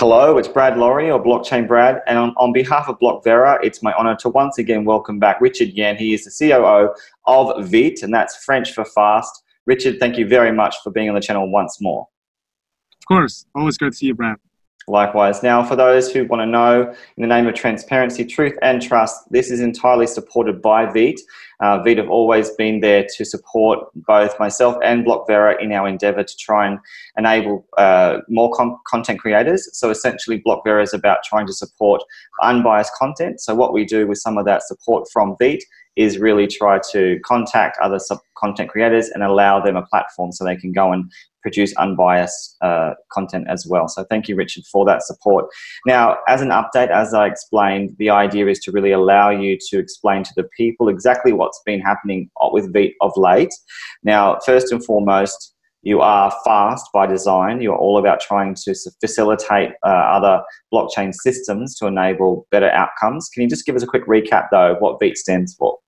Hello, it's Brad Laurie, or Blockchain Brad, and on behalf of BlockVera, it's my honor to once again welcome back Richard Yan. He is the COO of Vite, and that's French for fast. Richard, thank you very much for being on the channel once more. Of course. Always good to see you, Brad. Likewise. Now, for those who want to know, in the name of transparency, truth, and trust, this is entirely supported by Vite. Vite have always been there to support both myself and BlockVera in our endeavor to try and enable more content creators. So essentially, BlockVera is about trying to support unbiased content. So what we do with some of that support from Vite is really try to contact other content creators and allow them a platform so they can go and produce unbiased content as well. So thank you, Richard, for that support. Now, as an update, as I explained, the idea is to really allow you to explain to the people exactly what's been happening with Vite of late. Now, first and foremost, you are fast by design. You're all about trying to facilitate other blockchain systems to enable better outcomes. Can you just give us a quick recap, though, of what Vite stands for?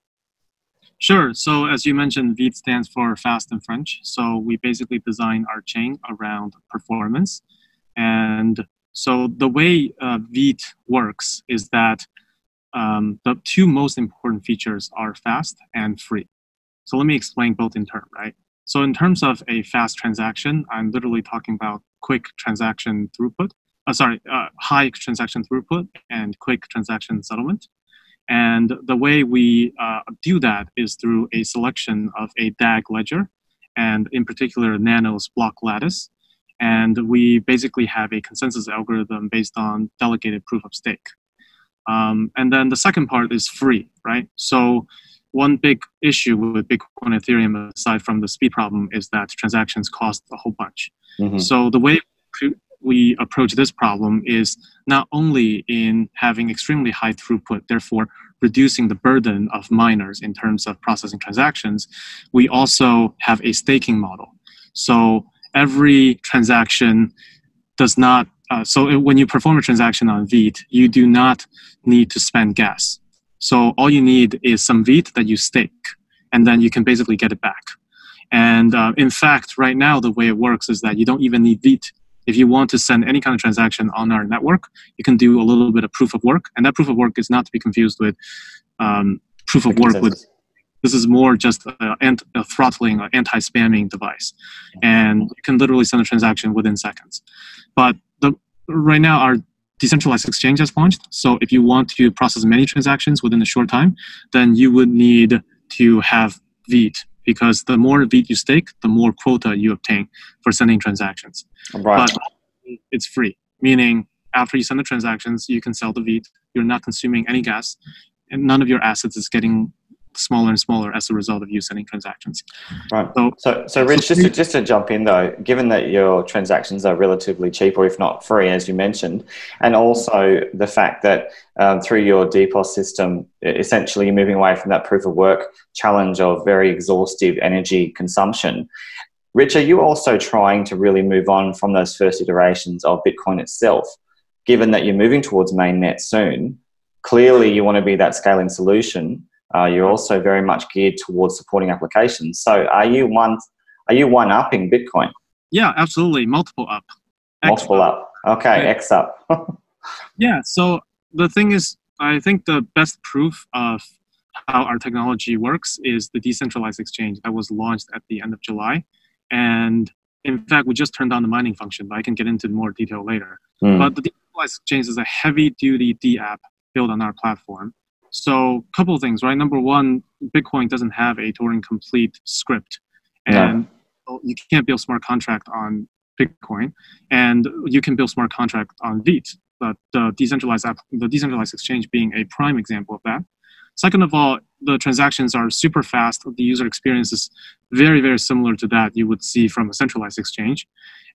Sure. So as you mentioned, Vite stands for fast in French. So we basically design our chain around performance. And so the way Vite works is that the two most important features are fast and free. So let me explain both in turn, right? So in terms of a fast transaction, I'm literally talking about quick transaction throughput, high transaction throughput and quick transaction settlement. And the way we do that is through a selection of a DAG ledger, and in particular, Nano's block lattice. And we basically have a consensus algorithm based on delegated proof of stake. And then the second part is free, right? So one big issue with Bitcoin and Ethereum, aside from the speed problem, is that transactions cost a whole bunch. Mm-hmm. So the way we approach this problem is not only in having extremely high throughput, therefore reducing the burden of miners in terms of processing transactions, we also have a staking model. So every transaction does not, when you perform a transaction on Vite, you do not need to spend gas. So all you need is some Vite that you stake, and then you can basically get it back. And in fact, right now, the way it works is that you don't even need Vite. If you want to send any kind of transaction on our network, you can do a little bit of proof of work. And that proof of work is not to be confused with proof of work. This is more just a throttling or anti-spamming device. And you can literally send a transaction within seconds. But right now, our decentralized exchange has launched. So if you want to process many transactions within a short time, then you would need to have Vite, because the more Vite you stake, the more quota you obtain for sending transactions. Right. But it's free, meaning after you send the transactions, you can sell the Vite. You're not consuming any gas, and none of your assets is getting smaller and smaller as a result of you sending transactions. Right. So Rich, just to jump in though, given that your transactions are relatively cheap, or if not free, as you mentioned, and also the fact that through your DPoS system, essentially you're moving away from that proof of work challenge of very exhaustive energy consumption. Rich, are you also trying to really move on from those first iterations of Bitcoin itself, given that you're moving towards mainnet soon? Clearly you want to be that scaling solution. You're also very much geared towards supporting applications. So are you one upping Bitcoin? Yeah, absolutely. Multiple up. Multiple up. Okay, X up. Yeah, so the thing is, I think the best proof of how our technology works is the decentralized exchange that was launched at the end of July. And in fact, we just turned on the mining function, but I can get into more detail later. Mm. But the decentralized exchange is a heavy-duty dApp built on our platform. So a couple of things, right? Number one, Bitcoin doesn't have a Turing complete script, and you can't build smart contract on Bitcoin, and you can build smart contract on Vite, but the decentralized exchange being a prime example of that. Second of all, the transactions are super fast. The user experience is very, very similar to that you would see from a centralized exchange.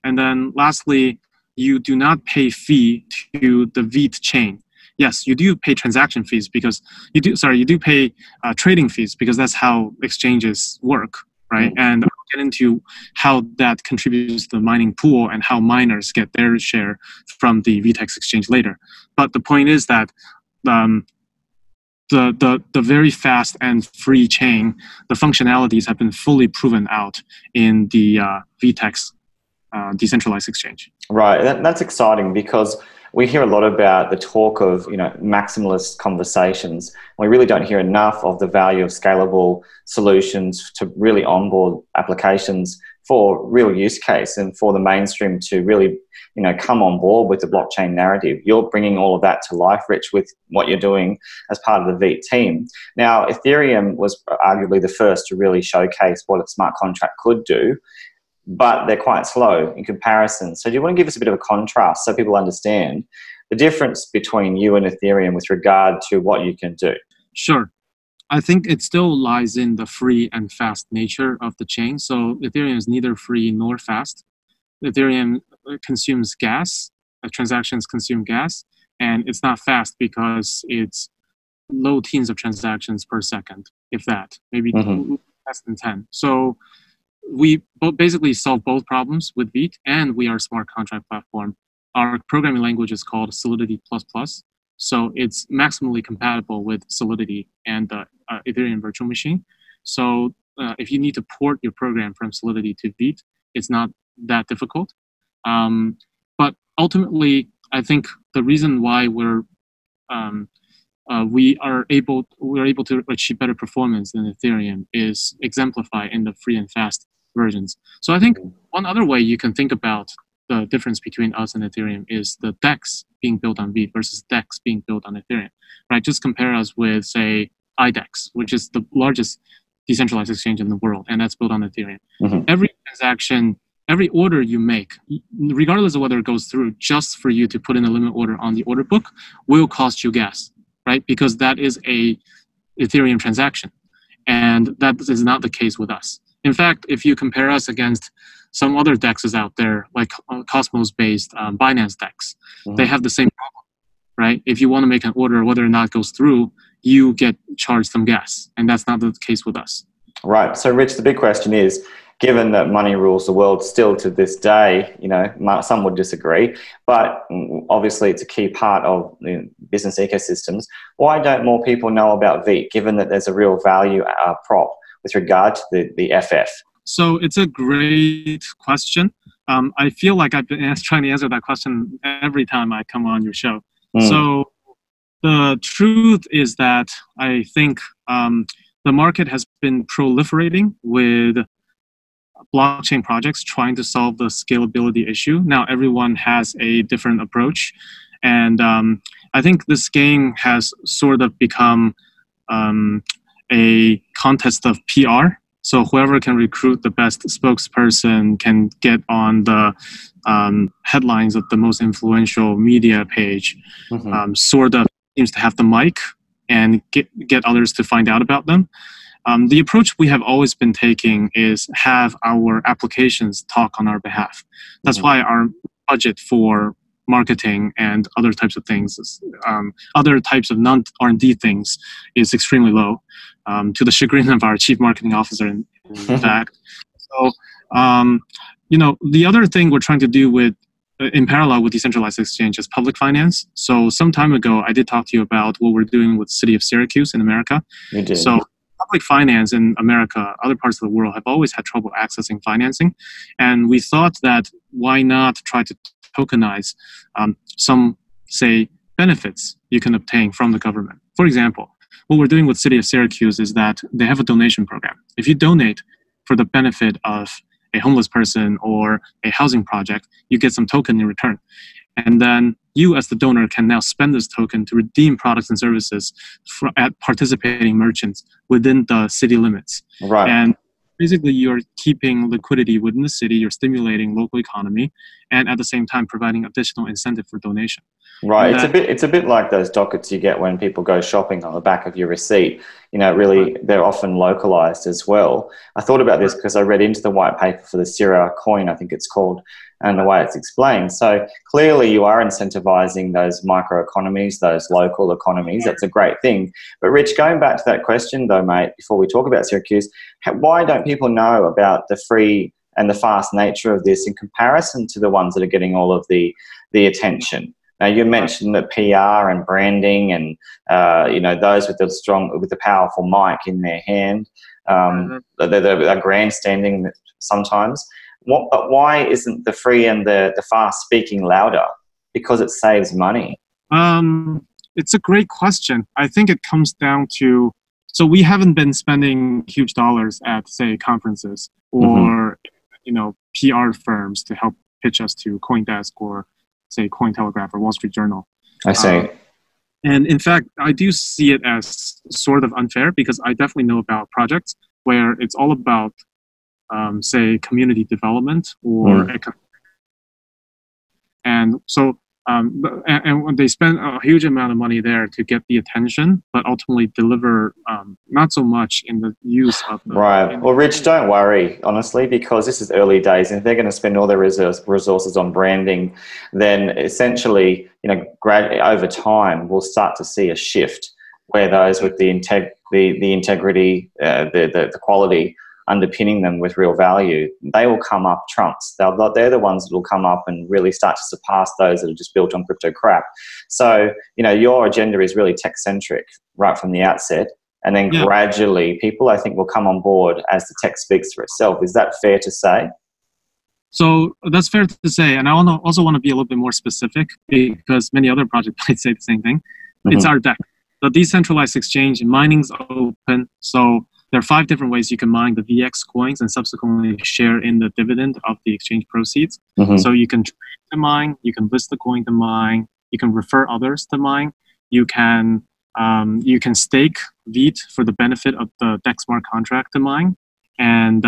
And then lastly, you do not pay fee to the Vite chain. Yes, you do pay transaction fees because you do pay trading fees, because that's how exchanges work, right? And I'll get into how that contributes to the mining pool and how miners get their share from the Vtex exchange later. But the point is that the very fast and free chain, the functionalities have been fully proven out in the Vtex decentralized exchange. Right, that's exciting because we hear a lot about the talk of, you know, maximalist conversations. We really don't hear enough of the value of scalable solutions to really onboard applications for real use case and for the mainstream to really, you know, come on board with the blockchain narrative. You're bringing all of that to life, Rich, with what you're doing as part of the Vite team. Now, Ethereum was arguably the first to really showcase what a smart contract could do, but they're quite slow in comparison. So do you want to give us a bit of a contrast so people understand the difference between you and Ethereum with regard to what you can do? Sure. I think it still lies in the free and fast nature of the chain. So Ethereum is neither free nor fast. Ethereum consumes gas, transactions consume gas, and it's not fast because it's low teens of transactions per second, if that, maybe less than 10. So we basically solve both problems with Vite, and we are a smart contract platform. Our programming language is called Solidity++. So it's maximally compatible with Solidity and the Ethereum virtual machine. So if you need to port your program from Solidity to Vite, it's not that difficult. But ultimately, I think the reason why we're able to achieve better performance than Ethereum is exemplified in the free and fast versions. So I think one other way you can think about the difference between us and Ethereum is the DEX being built on Vite versus DEX being built on Ethereum, right? Just compare us with, say, IDEX, which is the largest decentralized exchange in the world, and that's built on Ethereum. Every transaction, every order you make, regardless of whether it goes through, just for you to put in a limit order on the order book will cost you gas, right? Because that is a Ethereum transaction, and that is not the case with us. In fact, if you compare us against some other DEXs out there, like Cosmos-based Binance DEX, they have the same problem, right? If you want to make an order, whether or not it goes through, you get charged some gas, and that's not the case with us. Right. So, Rich, the big question is, given that money rules the world still to this day, you know, some would disagree, but obviously it's a key part of, you know, business ecosystems. Why don't more people know about Vite, given that there's a real value prop with regard to the FF? So it's a great question. I feel like I've been trying to answer that question every time I come on your show. So the truth is that I think the market has been proliferating with blockchain projects trying to solve the scalability issue. Now everyone has a different approach. And I think this game has sort of become a contest of PR. So whoever can recruit the best spokesperson can get on the headlines of the most influential media page, sort of seems to have the mic and get others to find out about them. The approach we have always been taking is have our applications talk on our behalf. That's why our budget for marketing and other types of things, other types of non-R&D things is extremely low, to the chagrin of our chief marketing officer, in fact. So, you know, the other thing we're trying to do with, in parallel with decentralized exchange is public finance. So some time ago, I did talk to you about what we're doing with city of Syracuse in America. You did. So public finance in America, other parts of the world have always had trouble accessing financing. And we thought that why not try to tokenize some, say, benefits you can obtain from the government. For example, what we're doing with City of Syracuse is that they have a donation program. If you donate for the benefit of a homeless person or a housing project, you get some token in return. And then you as the donor can now spend this token to redeem products and services at participating merchants within the city limits. Right. And basically, you're keeping liquidity within the city, you're stimulating local economy, and at the same time providing additional incentive for donation. Right. It's a bit like those dockets you get when people go shopping on the back of your receipt. You know, really, they're often localized as well. I thought about this because I read into the white paper for the SyraCoin, I think it's called, and the way it's explained. So clearly you are incentivizing those microeconomies, those local economies. That's a great thing. But Rich, going back to that question though, mate, before we talk about Syracuse, why don't people know about the free and the fast nature of this in comparison to the ones that are getting all of the attention? Now, you mentioned that PR and branding and, you know, those with the strong, with the powerful mic in their hand, they're grandstanding sometimes. But why isn't the free and the fast speaking louder? Because it saves money. It's a great question. I think it comes down to, so we haven't been spending huge dollars at, say, conferences or you know, PR firms to help pitch us to CoinDesk or, say, Cointelegraph or Wall Street Journal. I see. And in fact, I do see it as sort of unfair, because I definitely know about projects where it's all about, say, community development or economic. And so, and they spend a huge amount of money there to get the attention, but ultimately deliver not so much in the use of the... Right. Well, Rich, don't worry, honestly, because this is early days, and if they're going to spend all their resources on branding, then essentially, you know, over time, we'll start to see a shift where those with the integrity, the quality underpinning them with real value, they will come up trumps. They're the ones that will come up and really start to surpass those that are just built on crypto crap. So, you know, your agenda is really tech-centric right from the outset, and then gradually people, I think, will come on board as the tech speaks for itself. Is that fair to say? So that's fair to say, and I also want to be a little bit more specific, because many other projects might say the same thing. It's our DEX. The decentralized exchange, mining's open, so there are 5 different ways you can mine the VX coins and subsequently share in the dividend of the exchange proceeds. So you can trade to mine, you can list the coin to mine, you can refer others to mine, you can stake Vite for the benefit of the DEX smart contract to mine, and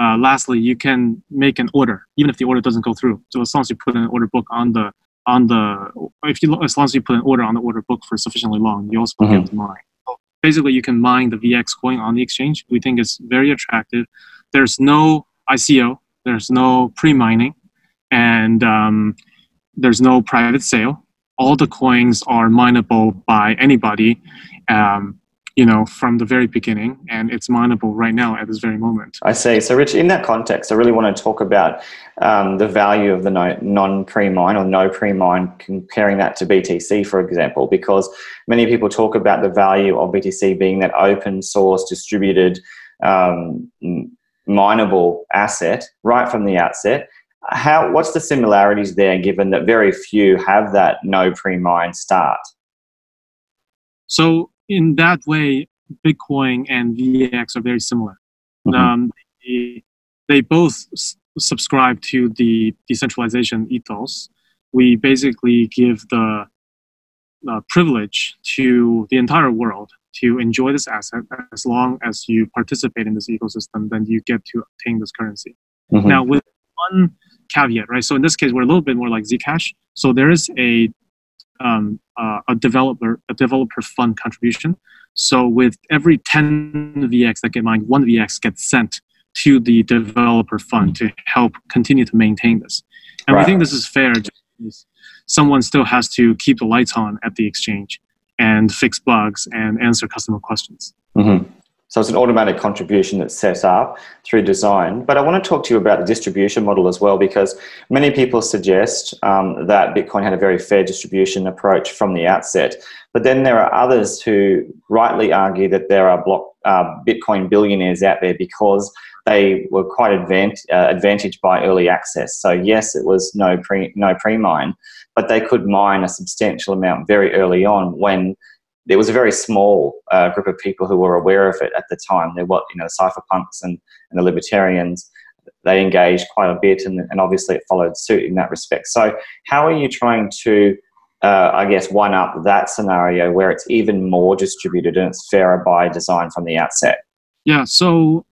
lastly, you can make an order even if the order doesn't go through. So as long as you put an order book on the as long as you put an order on the order book for sufficiently long, you also get to mine. Basically, you can mine the VX coin on the exchange. We think it's very attractive. There's no ICO. There's no pre-mining. And there's no private sale. All the coins are mineable by anybody, you know, from the very beginning. And it's mineable right now at this very moment. I see. So, Rich, in that context, I really want to talk about the value of the non-pre-mine or no pre-mine, comparing that to BTC, for example, because many people talk about the value of BTC being that open source, distributed, mineable asset right from the outset. What's the similarities there, given that very few have that no pre-mine start? So in that way, Bitcoin and VX are very similar. They both subscribe to the decentralization ethos. We basically give the privilege to the entire world to enjoy this asset. As long as you participate in this ecosystem, then you get to obtain this currency. Now, with one caveat, right? So in this case, we're a little bit more like Zcash. So there is a developer fund contribution. So with every 10 VX that get mined, 1 VX gets sent to the developer fund to help continue to maintain this. And we think this is fair. Someone still has to keep the lights on at the exchange and fix bugs and answer customer questions. So it's an automatic contribution that's set up through design. But I want to talk to you about the distribution model as well, because many people suggest that Bitcoin had a very fair distribution approach from the outset. But then there are others who rightly argue that there are Bitcoin billionaires out there because they were quite advantaged by early access. So yes, it was no pre-mine, but they could mine a substantial amount very early on when there was a very small group of people who were aware of it at the time. There were, you know, the cypherpunks and the libertarians. They engaged quite a bit, and obviously it followed suit in that respect. So how are you trying to, I guess, one-up that scenario where it's even more distributed and it's fairer by design from the outset? Yeah, so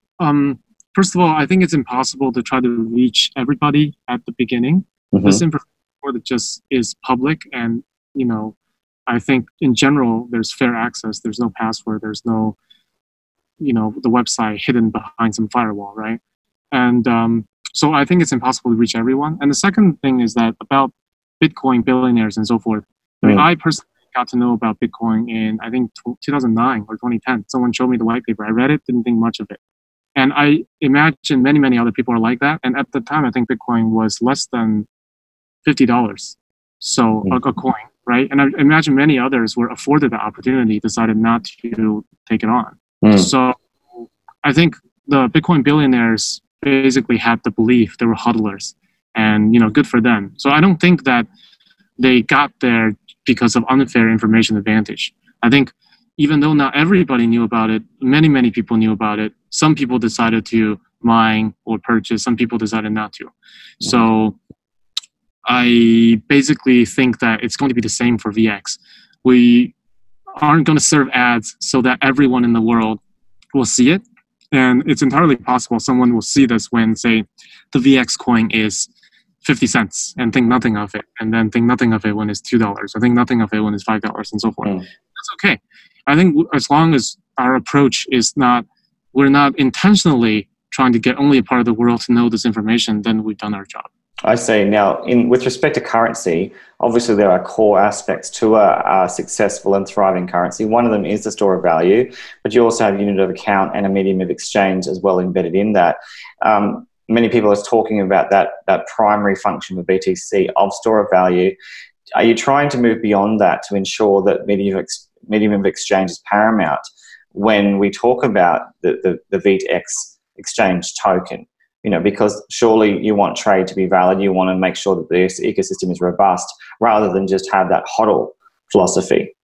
first of all, I think it's impossible to try to reach everybody at the beginning. This information just is public, and, you know, I think in general, there's fair access. There's no password. There's no, you know, the website hidden behind some firewall, right? And so I think it's impossible to reach everyone. And the second thing is that about Bitcoin billionaires and so forth. I mean, I personally got to know about Bitcoin in, I think, 2009 or 2010. Someone showed me the white paper. I read it, didn't think much of it. And I imagine many, many other people are like that. And at the time, I think Bitcoin was less than $50. So a coin. Right, and I imagine many others were afforded the opportunity, decided not to take it on. So I think the Bitcoin billionaires basically had the belief they were hodlers, and good for them. So I don't think that they got there because of unfair information advantage. I think even though not everybody knew about it, many people knew about it. Some people decided to mine or purchase, some people decided not to. So I basically think that it's going to be the same for VX. We aren't going to serve ads so that everyone in the world will see it. And it's entirely possible someone will see this when, say, the VX coin is 50 cents and think nothing of it, and then think nothing of it when it's $2, or think nothing of it when it's $5, and so forth. That's okay. I think as long as our approach is not, we're not intentionally trying to get only a part of the world to know this information, then we've done our job. I see. Now, with respect to currency, obviously there are core aspects to a successful and thriving currency. One of them is the store of value, but you also have unit of account and a medium of exchange as well embedded in that. Many people are talking about that primary function of BTC of store of value. Are you trying to move beyond that to ensure that medium of exchange is paramount when we talk about the ViteX exchange token? Because surely you want trade to be valid. You want to make sure that the ecosystem is robust rather than just have that hodl philosophy.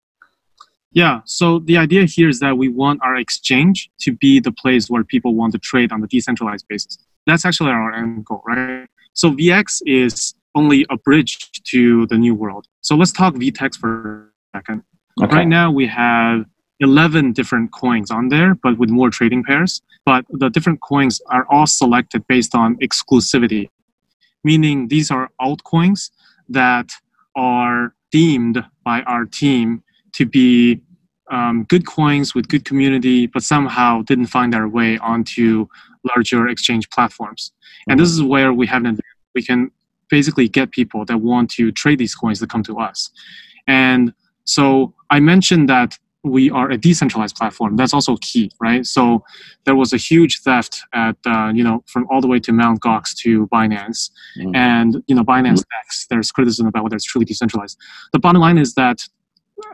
Yeah. So the idea here is that we want our exchange to be the place where people want to trade on a decentralized basis. That's actually our end goal, right? So VX is only a bridge to the new world. So let's talk Vtex for a second. Okay. Right now we have 11 different coins on there, but with more trading pairs. But the different coins are all selected based on exclusivity, meaning these are altcoins that are deemed by our team to be good coins with good community, but somehow didn't find their way onto larger exchange platforms. And this is where we have an advantage. We can basically get people that want to trade these coins to come to us. And so I mentioned that we are a decentralized platform. That's also key, right? So there was a huge theft at, from all the way to Mt. Gox to Binance. And, Binance DEX, there's criticism about whether it's truly decentralized. The bottom line is that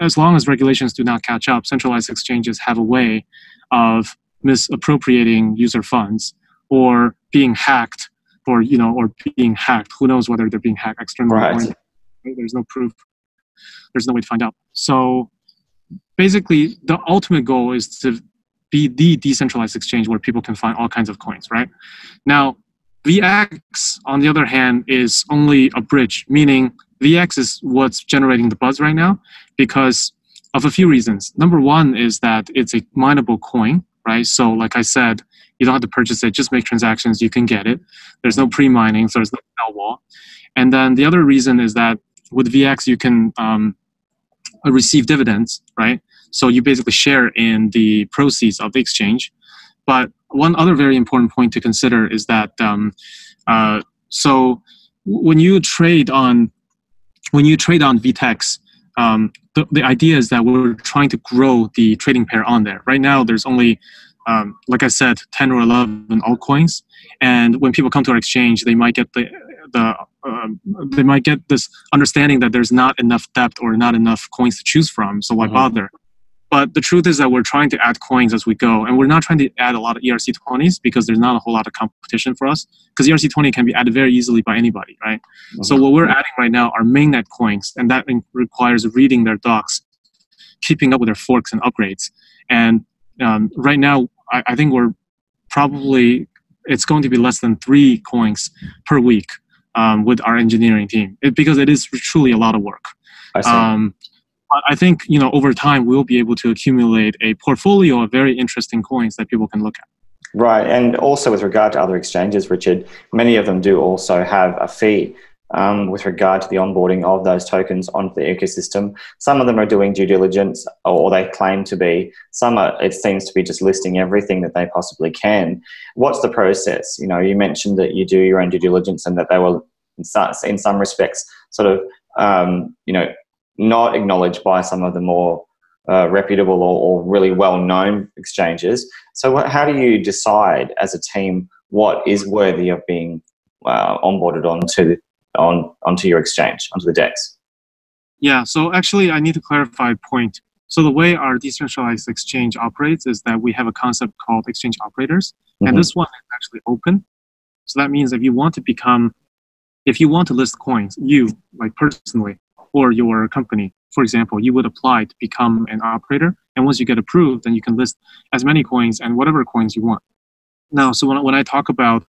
as long as regulations do not catch up, centralized exchanges have a way of misappropriating user funds or being hacked or being hacked. Who knows whether they're being hacked externally or not. There's no proof. There's no way to find out. So basically, the ultimate goal is to be the decentralized exchange where people can find all kinds of coins, right? Now, VX, on the other hand, is only a bridge, meaning VX is what's generating the buzz right now because of a few reasons. Number one is that it's a mineable coin, right? So like I said, you don't have to purchase it, just make transactions, you can get it. There's no pre-mining, so there's no sell wall. And then the other reason is that with VX, you can receive dividends, right? So you basically share in the proceeds of the exchange. But one other very important point to consider is that so when you trade on Vtex, the idea is that we're trying to grow the trading pair on there. Right now, there's only, like I said, 10 or 11 altcoins, and when people come to our exchange, they might get they might get this understanding that there's not enough depth or not enough coins to choose from, so why bother? But the truth is that we're trying to add coins as we go, and we're not trying to add a lot of ERC20s because there's not a whole lot of competition for us, because ERC20 can be added very easily by anybody, right? So what we're adding right now are mainnet coins, and that requires reading their docs, keeping up with their forks and upgrades. And right now, I think we're probably, it's going to be less than 3 coins per week with our engineering team, because it is truly a lot of work. I see. But I think, over time, we'll be able to accumulate a portfolio of very interesting coins that people can look at. Right. And also with regard to other exchanges, Richard, many of them do also have a fee with regard to the onboarding of those tokens onto the ecosystem. Some of them are doing due diligence, or they claim to be. Some are, it seems to be, just listing everything that they possibly can. What's the process? You mentioned that you do your own due diligence and that they were, in some respects, sort of, not acknowledged by some of the more reputable or really well-known exchanges. So how do you decide as a team what is worthy of being onboarded onto your exchange, onto the DEX? Yeah, so actually I need to clarify a point. So the way our decentralized exchange operates is that we have a concept called exchange operators, and this one is actually open. So that means if you want to become, if you want to list coins, you, like personally, or your company, for example, you would apply to become an operator. And once you get approved, then you can list as many coins and whatever coins you want. Now, so when I talk about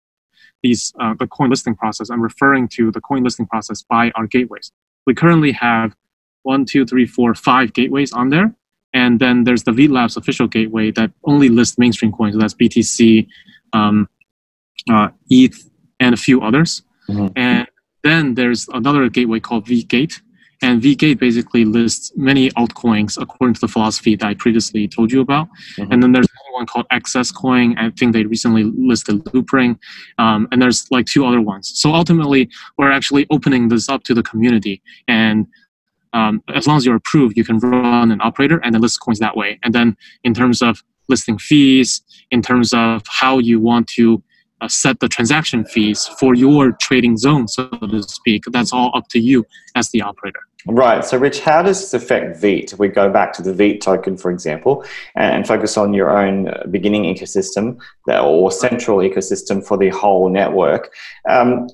these, the coin listing process, I'm referring to the coin listing process by our gateways. We currently have 5 gateways on there. And then there's the Vite Labs official gateway that only lists mainstream coins. So that's BTC, ETH, and a few others. Mm-hmm. And then there's another gateway called VGate. And VGate basically lists many altcoins according to the philosophy that I previously told you about. Mm-hmm. And then there's another one called XS coin. I think they recently listed Loopring. And there's like 2 other ones. So ultimately, we're actually opening this up to the community. And as long as you're approved, you can run an operator and then list coins that way. And then in terms of listing fees, in terms of how you want to set the transaction fees for your trading zone, so to speak, that's all up to you as the operator. Right. So, Rich, how does this affect Vite? If we go back to the Vite token, for example, and focus on your own beginning ecosystem or central ecosystem for the whole network,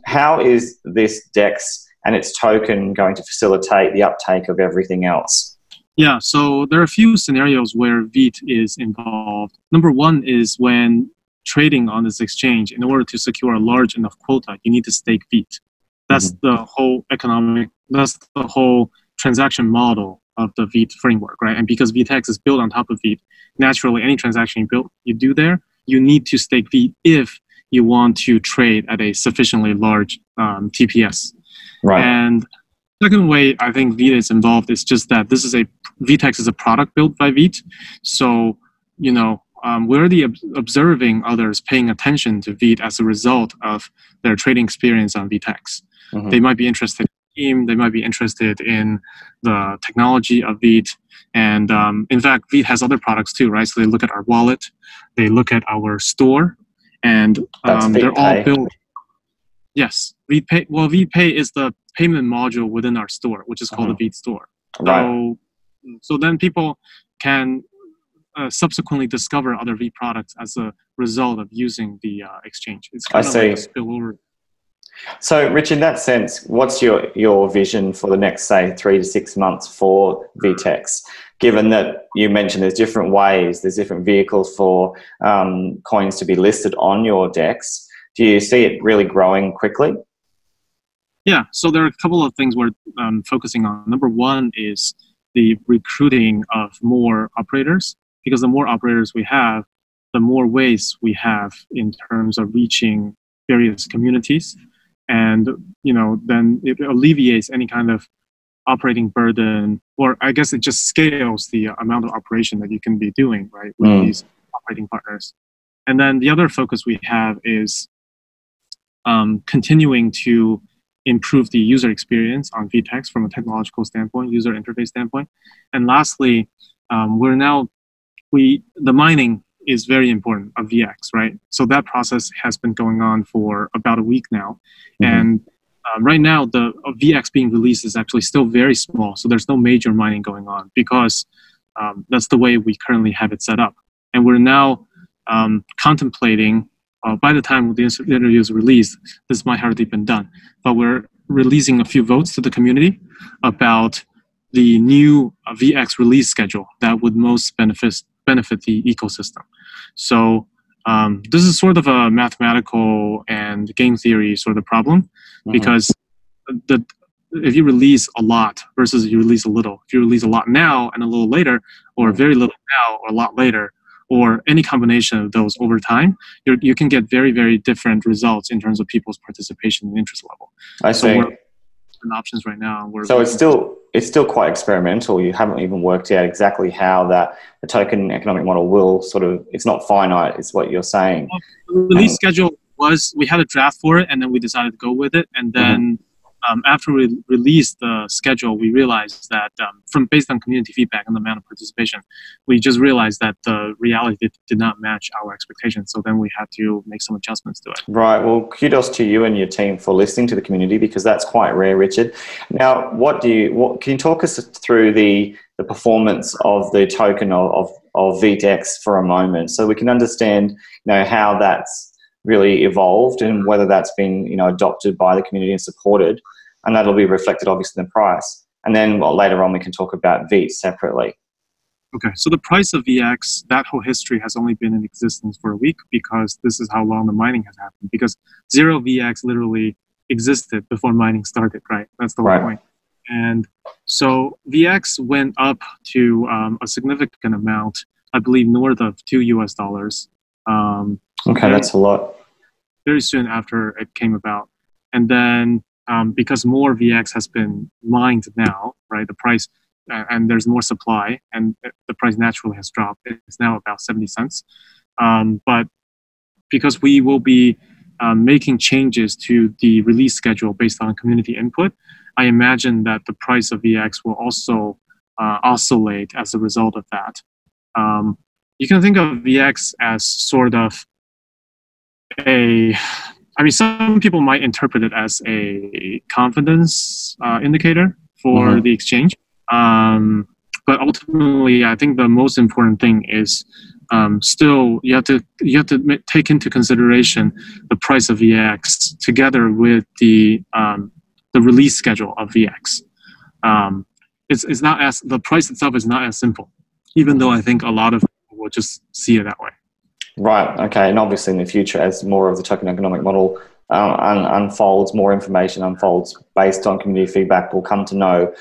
how is this DEX and its token going to facilitate the uptake of everything else? Yeah, so there are a few scenarios where Vite is involved. Number one is when trading on this exchange, in order to secure a large enough quota, you need to stake Vite. That's mm-hmm. the whole economic, that's the whole transaction model of the Vite framework, right? And because Vtex is built on top of Vite, naturally any transaction you do there, you need to stake Vite if you want to trade at a sufficiently large TPS. Right. And second way I think Vite is involved is just that this is a Vtex is a product built by Vite, so you know we're the observing others paying attention to Vite as a result of their trading experience on Vtex. Mm-hmm. They might be interested in the team, they might be interested in the technology of Vite, and in fact Vite has other products too, right? So they look at our wallet, they look at our store, and they're all built. Yes, Vite pay. Well, Vite pay is the payment module within our store, which is called the Vite store. Right. So then people can subsequently discover other Vite products as a result of using the exchange. It's kind of like a spillover. So, Rich, in that sense, what's your vision for the next, say, 3 to 6 months for Vtex? Given that you mentioned there's different ways, there's different vehicles for coins to be listed on your DEX. Do you see it really growing quickly? Yeah, so there are a couple of things we're focusing on. Number one is the recruiting of more operators, because the more operators we have, the more ways we have in terms of reaching various communities. And, you know, then it alleviates any kind of operating burden, or I guess it just scales the amount of operation that you can be doing, right, with these operating partners. And then the other focus we have is continuing to improve the user experience on Vtex from a technological standpoint, user interface standpoint. And lastly, the mining is very important of VX, right? So that process has been going on for about a week now. Mm-hmm. And right now, the VX being released is actually still very small. So there's no major mining going on because that's the way we currently have it set up. And we're now contemplating by the time the interview is released, this might hardly been done. But we're releasing a few votes to the community about the new VX release schedule that would most benefit the ecosystem. So this is sort of a mathematical and game theory sort of problem, because if you release a lot versus you release a little, if you release a lot now and a little later, or very little now or a lot later, or any combination of those over time, you can get very, very different results in terms of people's participation and interest level. I see. So we're in options right now. So it's still quite experimental. You haven't even worked out exactly how the token economic model will sort of, it's not finite, is what you're saying. Well, the release schedule was, we had a draft for it and then we decided to go with it. And then after we released the schedule, we realized that based on community feedback and the amount of participation, we just realized that the reality did not match our expectations. So then we had to make some adjustments to it. Right. Well, kudos to you and your team for listening to the community, because that's quite rare, Richard. Now, can you talk us through the performance of the token of Vtex for a moment, so we can understand, you know, how that's really evolved and whether that's been, you know, adopted by the community and supported, and that'll be reflected obviously in the price. And then, well, later on we can talk about Vite separately. Okay, so the price of VX, that whole history has only been in existence for a week because this is how long the mining has happened, because zero VX literally existed before mining started, right? That's the whole point. And so VX went up to a significant amount, I believe north of $2 US. Okay, that's a lot. Very soon after it came about. And then because more VX has been mined now, right, the price, and there's more supply, and the price naturally has dropped. It's now about 70 cents. But because we will be making changes to the release schedule based on community input, I imagine that the price of VX will also oscillate as a result of that. You can think of VX as sort of a, I mean, some people might interpret it as a confidence indicator for the exchange. But ultimately, I think the most important thing is still you have to take into consideration the price of VX together with the release schedule of VX. It's not as, the price itself is not as simple, even though I think a lot of people will just see it that way. Right. Okay. And obviously, in the future, as more of the token economic model unfolds, more information unfolds based on community feedback, we'll come to know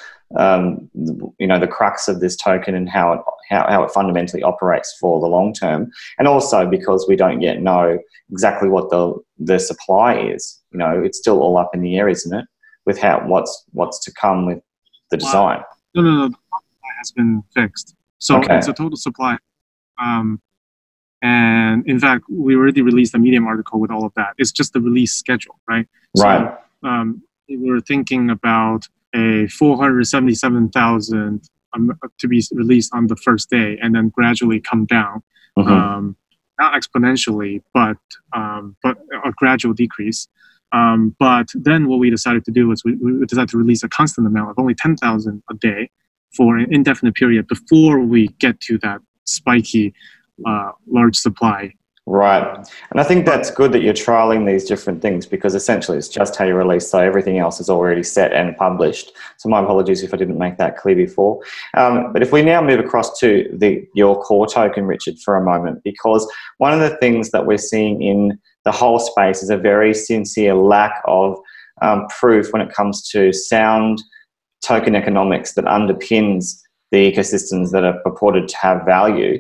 you know, the crux of this token and how it fundamentally operates for the long term, and also because we don't yet know exactly what the supply is. You know, it's still all up in the air, isn't it? With what's to come with the design. No, the supply has been fixed, so it's a total supply. And in fact, we already released a Medium article with all of that. It's just the release schedule, right? Right. So, we were thinking about a 477,000 to be released on the first day, and then gradually come down, not exponentially, but a gradual decrease. But then what we decided to do is we decided to release a constant amount of only 10,000 a day for an indefinite period before we get to that spiky large supply. Right. And I think that's good that you're trialing these different things, because essentially it's just how you release, so everything else is already set and published. So my apologies if I didn't make that clear before. But if we now move across to your core token, Richard, for a moment, because one of the things that we're seeing in the whole space is a very sincere lack of proof when it comes to sound token economics that underpins the ecosystems that are purported to have value.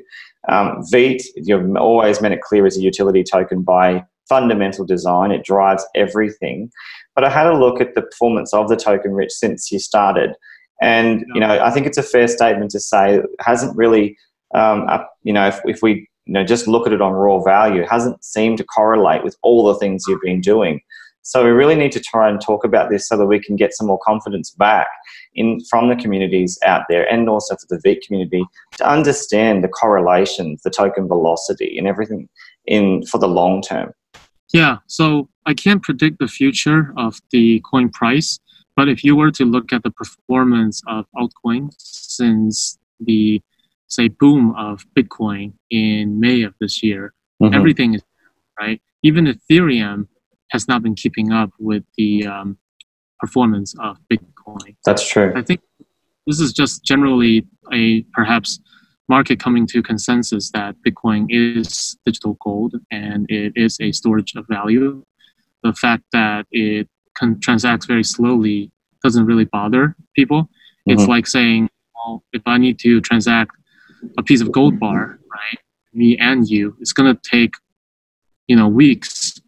Vite, you've always made it clear, is a utility token by fundamental design. It drives everything. But I had a look at the performance of the token, Rich, since you started. And, you know, I think it's a fair statement to say it hasn't really, you know, if we just look at it on raw value, it hasn't seemed to correlate with all the things you've been doing. So we really need to try and talk about this so that we can get some more confidence back from the communities out there, and also for the Vite community, to understand the correlations, the token velocity and everything for the long term. Yeah, so I can't predict the future of the coin price, but if you were to look at the performance of altcoins since the, say, boom of Bitcoin in May of this year, everything is right. Even Ethereum has not been keeping up with the performance of Bitcoin. That's true. I think this is just generally a perhaps market coming to consensus that Bitcoin is digital gold and it is a storage of value. The fact that it transacts very slowly doesn't really bother people. It's like saying, well, if I need to transact a piece of gold bar, right, me and you, it's going to take, you know, weeks,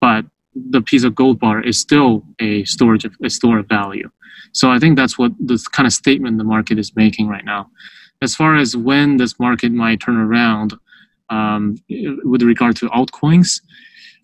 but the piece of gold bar is still a store of value. So I think that's what this kind of statement the market is making right now. As far as when this market might turn around with regard to altcoins,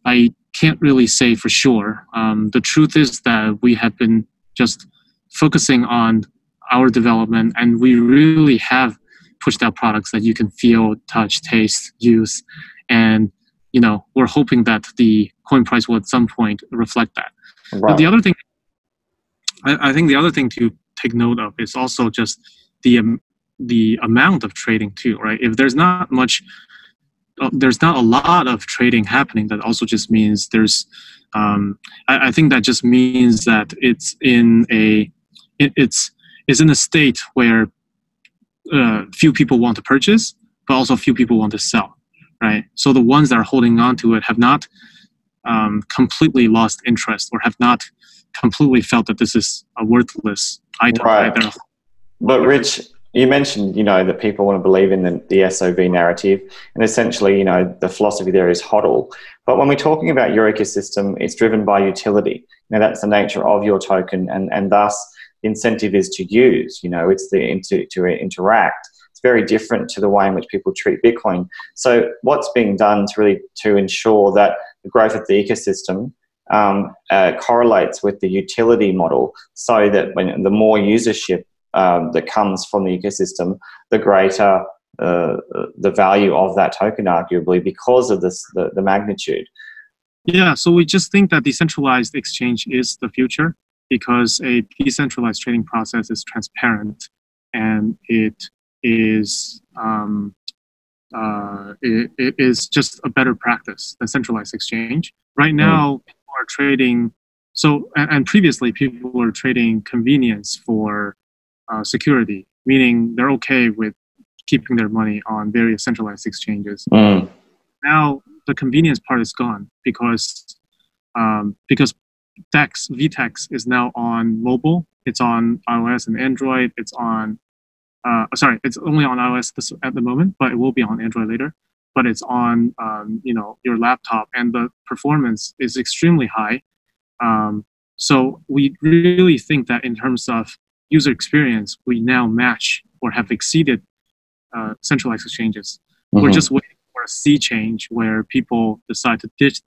I can't really say for sure. The truth is that we have been just focusing on our development, and we really have pushed out products that you can feel, touch, taste, use, and you know, we're hoping that the coin price will at some point reflect that. Right. But the other thing, I think the other thing to take note of is also just the amount of trading too, right? If there's not much there's not a lot of trading happening. That also just means there's, I think that just means that it's in a, it's in a state where few people want to purchase, but also few people want to sell, right? So the ones that are holding on to it have not completely lost interest, or have not completely felt that this is a worthless item. Right. Right? But Rich, you mentioned, you know, that people want to believe in the SOV narrative, and essentially, you know, the philosophy there is HODL. But when we're talking about your ecosystem, it's driven by utility. Now, that's the nature of your token, and thus the incentive is to use, you know, it's to interact. It's very different to the way in which people treat Bitcoin. So what's being done to really to ensure that the growth of the ecosystem correlates with the utility model, so that when the more usership that comes from the ecosystem, the greater the value of that token, arguably, because of this, the magnitude. Yeah, so we just think that decentralized exchange is the future, because a decentralized trading process is transparent, and it is just a better practice than centralized exchange. Right now, people are trading, so, and previously people were trading convenience for security, meaning they're okay with keeping their money on various centralized exchanges. Now the convenience part is gone, because Vtex is now on mobile. It's on iOS and Android. It's on sorry, it's only on iOS at the moment, but it will be on Android later. But it's on you know, your laptop, and the performance is extremely high. So we really think that in terms of user experience, we now match or have exceeded centralized exchanges. We're just waiting for a sea change where people decide to ditch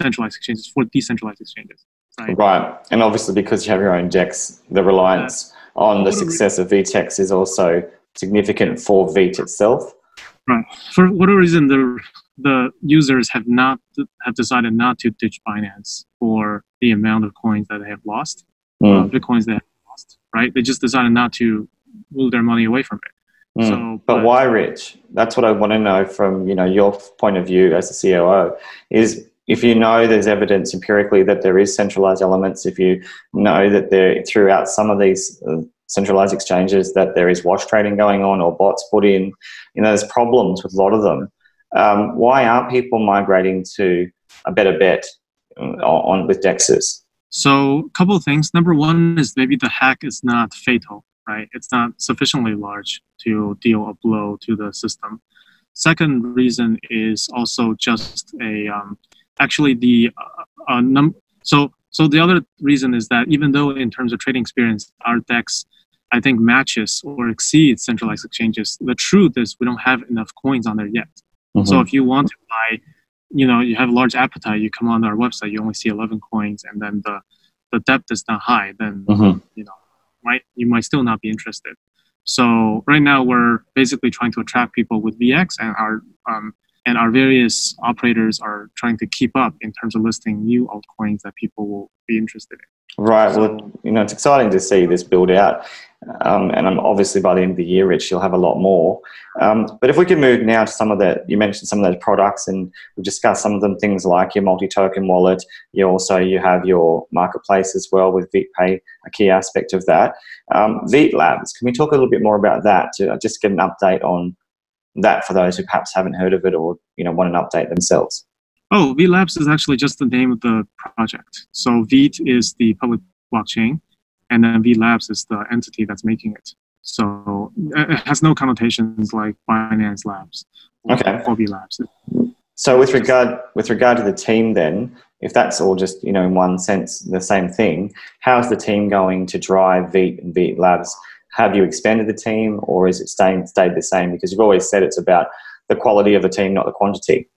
centralized exchanges for decentralized exchanges. Right. Right. And obviously, because you have your own DEX, the reliance on the success of Vtex is also significant for Vite itself. Right. For whatever reason, the users have decided not to ditch Binance for the amount of coins that they have lost, the coins that. Right, they just decided not to move their money away from it. So, but why, Rich? That's what I want to know from, you know, your point of view as a COO. Is, if you know there's evidence empirically that there is centralized elements, if you know that there throughout some of these centralized exchanges that there is wash trading going on or bots put in, you know, there's problems with a lot of them. Why aren't people migrating to a better bet on with DEXs? So a couple of things. Number one is maybe the hack is not fatal, right? It's not sufficiently large to deal a blow to the system. Second reason is also just a, actually the so the other reason is that even though in terms of trading experience, our DEX, I think, matches or exceeds centralized exchanges, the truth is we don't have enough coins on there yet. So if you want to buy, you know, you have a large appetite, you come on our website, you only see 11 coins, and then the depth is not high, then, you know, you might still not be interested. So right now we're basically trying to attract people with VX, and our various operators are trying to keep up in terms of listing new altcoins that people will be interested in. Right. So, well, you know, it's exciting to see this build out. And I'm obviously by the end of the year, Rich, you'll have a lot more. But if we can move now to some of the, you mentioned some of those products, and we've discussed some of them, things like your multi-token wallet. You also, you have your marketplace as well with Vite Pay, a key aspect of that. Vite Labs, can we talk a little bit more about that to just get an update on that for those who perhaps haven't heard of it or, you know, want an update themselves? Oh, Vite Labs is actually just the name of the project. So Vite is the public blockchain, and then V Labs is the entity that's making it. So it has no connotations like Binance Labs or, or V Labs. So with regard to the team then, if that's all just, you know, in one sense the same thing, how's the team going to drive Vite and Vite Labs? Have you expanded the team, or is it stayed the same? Because you've always said it's about the quality of the team, not the quantity.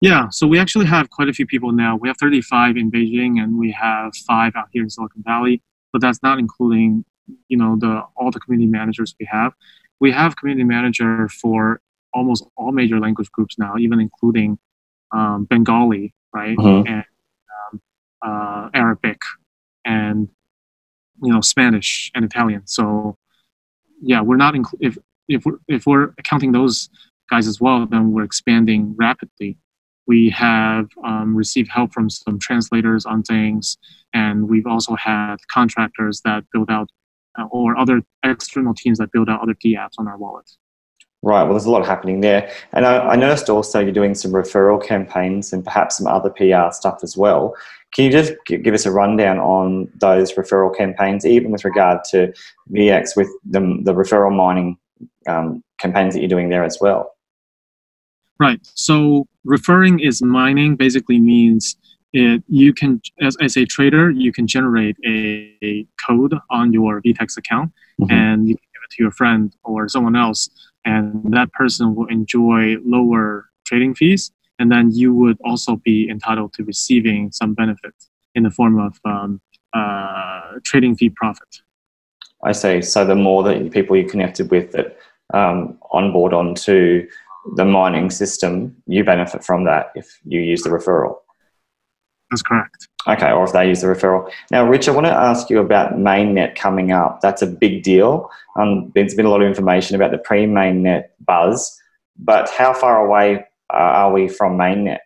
Yeah, so we actually have quite a few people now. We have 35 in Beijing, and we have 5 out here in Silicon Valley, but that's not including, you know, all the community managers we have. We have community manager for almost all major language groups now, even including Bengali, right, and Arabic, and, you know, Spanish and Italian. So yeah, we're not if we're counting those guys as well, then we're expanding rapidly. We have received help from some translators on things, and we've also had contractors that build out or other external teams that build out other dApps on our wallet. Right, well, there's a lot happening there. And I noticed also you're doing some referral campaigns and perhaps some other PR stuff as well. Can you just give us a rundown on those referral campaigns, even with regard to VX, with the referral mining campaigns that you're doing there as well? Right, so referring is mining basically means you can, as a trader, you can generate a code on your Vtex account, mm-hmm. and you can give it to your friend or someone else, and that person will enjoy lower trading fees, and then you would also be entitled to receiving some benefit in the form of trading fee profit. I see. So the more that people you connected with that onboard onto the mining system, you benefit from that if you use the referral. That's correct. Okay, or if they use the referral. Now, Rich, I want to ask you about mainnet coming up. That's a big deal. There's been a lot of information about the pre-mainnet buzz, but how far away are we from mainnet?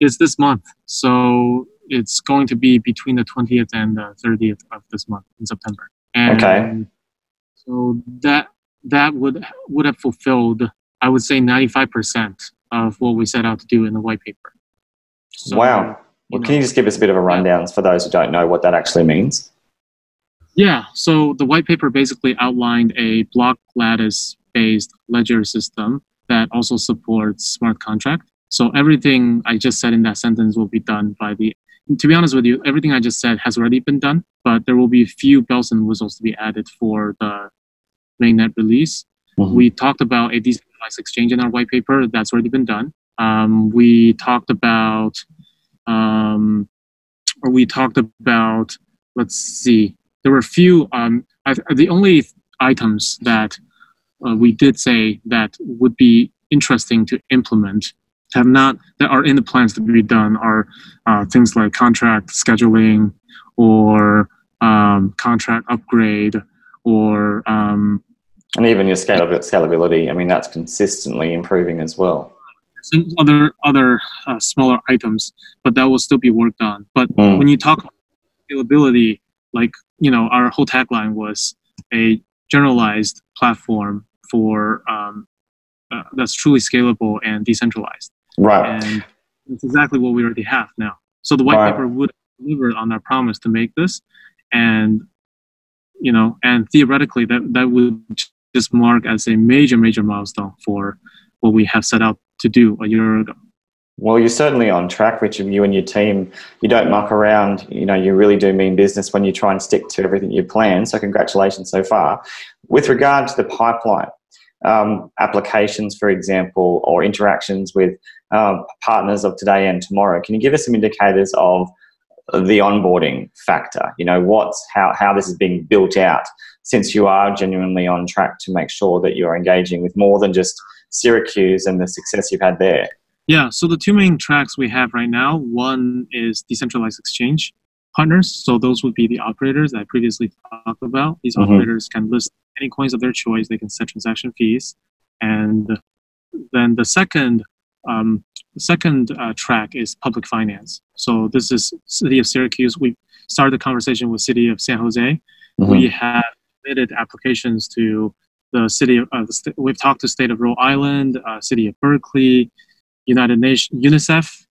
It's this month, so it's going to be between the 20th and the 30th of this month in September. And okay. So that would have fulfilled, I would say, 95% of what we set out to do in the white paper. So, wow. Well, can you just give us a bit of a rundown for those who don't know what that actually means? Yeah, so the white paper basically outlined a block lattice-based ledger system that also supports smart contract. So everything I just said in that sentence will be done by the... To be honest with you, everything I just said has already been done, but there will be a few bells and whistles to be added for the mainnet release. Mm-hmm. We talked about a decentralized exchange in our white paper. That's already been done. We talked about... let's see, there were a few, the only items that we did say that would be interesting to implement that are in the plans to be done are things like contract scheduling or contract upgrade or... and even your scalability, I mean, that's consistently improving as well. And other smaller items, but that will still be worked on. But when you talk about scalability, like, you know, our whole tagline was a generalized platform for that's truly scalable and decentralized. Right. And that's exactly what we already have now. So the white paper would deliver on our promise to make this, and you know, and theoretically that would just mark as a major milestone for what we have set out to do a year ago. Well, you're certainly on track, Richard. You and your team, you don't muck around. You know, you really do mean business when you try and stick to everything you plan. So congratulations so far. With regard to the pipeline, applications, for example, or interactions with partners of today and tomorrow, can you give us some indicators of the onboarding factor? You know, how this is being built out, since you are genuinely on track to make sure that you're engaging with more than just Syracuse and the success you've had there? Yeah, so the two main tracks we have right now, one is decentralized exchange partners. So those would be the operators that I previously talked about. These operators can list any coins of their choice. They can set transaction fees. And then the second track is public finance. So this is city of Syracuse. We started the conversation with city of San Jose. We have submitted applications to the city of, we've talked to state of Rhode Island, city of Berkeley, United Nations, UNICEF,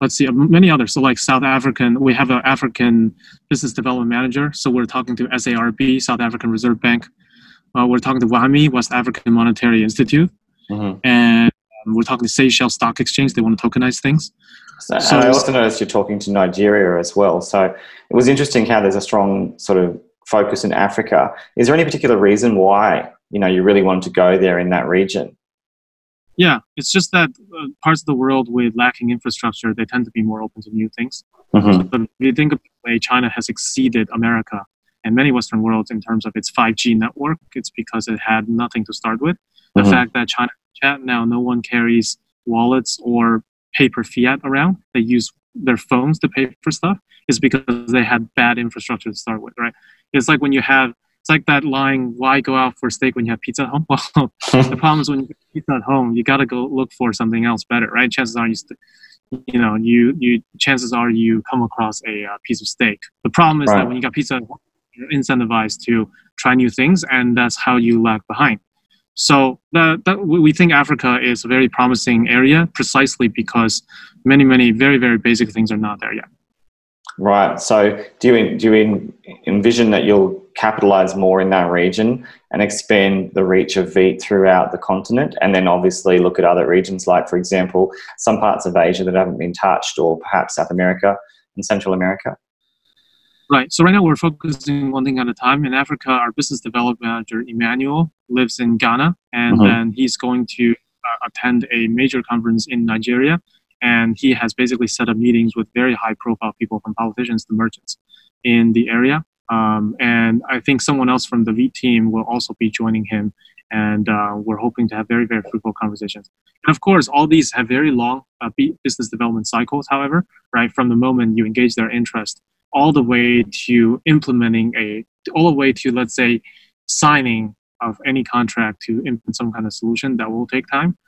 let's see, many others. So like South African, we have an African business development manager. So we're talking to SARB, South African Reserve Bank. We're talking to WAMI, West African Monetary Institute. And we're talking to Seychelles Stock Exchange. They want to tokenize things. So and I also noticed you're talking to Nigeria as well. So it was interesting how there's a strong sort of focus in Africa. Is there any particular reason why, you know, you really wanted to go there in that region? Yeah, it's just that parts of the world with lacking infrastructure, they tend to be more open to new things. So if you think of the way China has exceeded America and many Western worlds in terms of its 5G network, it's because it had nothing to start with. The fact that China chat now, no one carries wallets or paper fiat around. They use their phones to pay for stuff. Is because they had bad infrastructure to start with, right? It's like when you have It's like that line, why go out for steak when you have pizza at home? Well, the problem is when you get pizza at home, you got to go look for something else better, right? Chances are you come across a piece of steak. The problem is that when you got pizza at home, you're incentivized to try new things, and that's how you lag behind. So we think Africa is a very promising area precisely because many, many very, very basic things are not there yet. Right. So do you envision that you'll capitalize more in that region and expand the reach of Vite throughout the continent, and then obviously look at other regions like, for example, some parts of Asia that haven't been touched, or perhaps South America and Central America? Right. So right now we're focusing one thing at a time. In Africa, our business development manager, Emmanuel, lives in Ghana, and then he's going to attend a major conference in Nigeria. And he has basically set up meetings with very high-profile people, from politicians to merchants in the area. And I think someone else from the Vite team will also be joining him. And we're hoping to have very, very fruitful conversations. And of course, all these have very long business development cycles, however, right? From the moment you engage their interest all the way to implementing let's say, signing of any contract to implement some kind of solution, that will take time.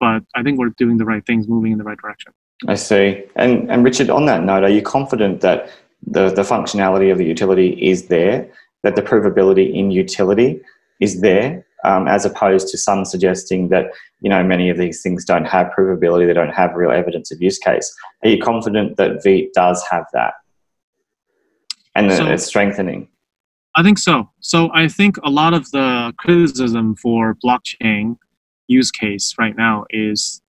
But I think we're doing the right things, moving in the right direction. I see. And Richard, on that note, are you confident that the functionality of the utility is there, that the provability in utility is there, as opposed to some suggesting that, you know, many of these things don't have provability, they don't have real evidence of use case? Are you confident that Vite does have that? And so, it's strengthening. I think so. So I think a lot of the criticism for blockchain use case right now is,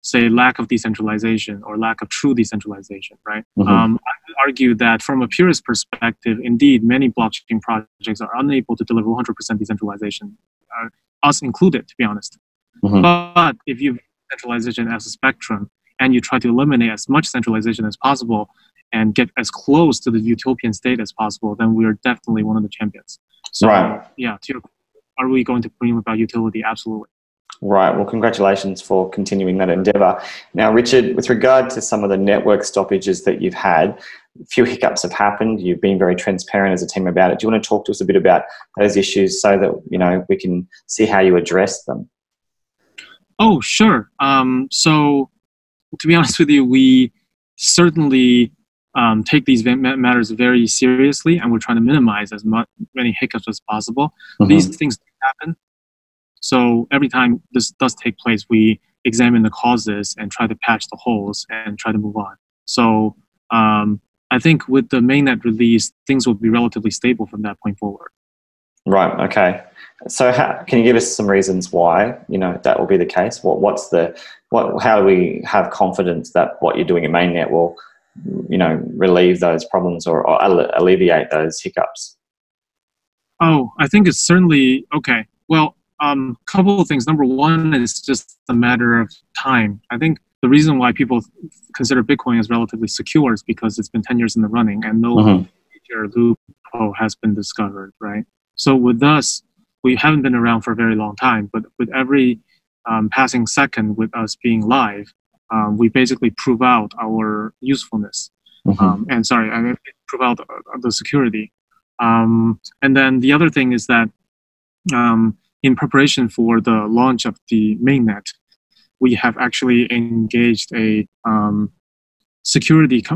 say, lack of decentralization or lack of true decentralization, right? I would argue that from a purist perspective, indeed, many blockchain projects are unable to deliver 100% decentralization, us included, to be honest. But if you view centralization as a spectrum and you try to eliminate as much centralization as possible, and get as close to the utopian state as possible, then we are definitely one of the champions. So, yeah, to your point, are we going to bring about utility? Absolutely. Right. Well, congratulations for continuing that endeavor. Now, Richard, with regard to some of the network stoppages that you've had, a few hiccups have happened. You've been very transparent as a team about it. Do you want to talk to us a bit about those issues so that, you know, we can see how you address them? Oh, sure. So, to be honest with you, we certainly take these matters very seriously, and we're trying to minimize as many hiccups as possible. These things happen. So every time this does take place, we examine the causes and try to patch the holes and try to move on. So I think with the mainnet release, things will be relatively stable from that point forward. Right. Okay. So can you give us some reasons why, you know, that will be the case? How do we have confidence that what you're doing in mainnet will, you know, relieve those problems or alleviate those hiccups? Oh, I think it's certainly okay. Well, a couple of things. Number one is just a matter of time. I think the reason why people consider Bitcoin as relatively secure is because it's been 10 years in the running and no major loophole has been discovered, right? So with us, we haven't been around for a very long time, but with every passing second with us being live, we basically prove out our usefulness, prove out the security. And then the other thing is that in preparation for the launch of the mainnet, we have actually engaged a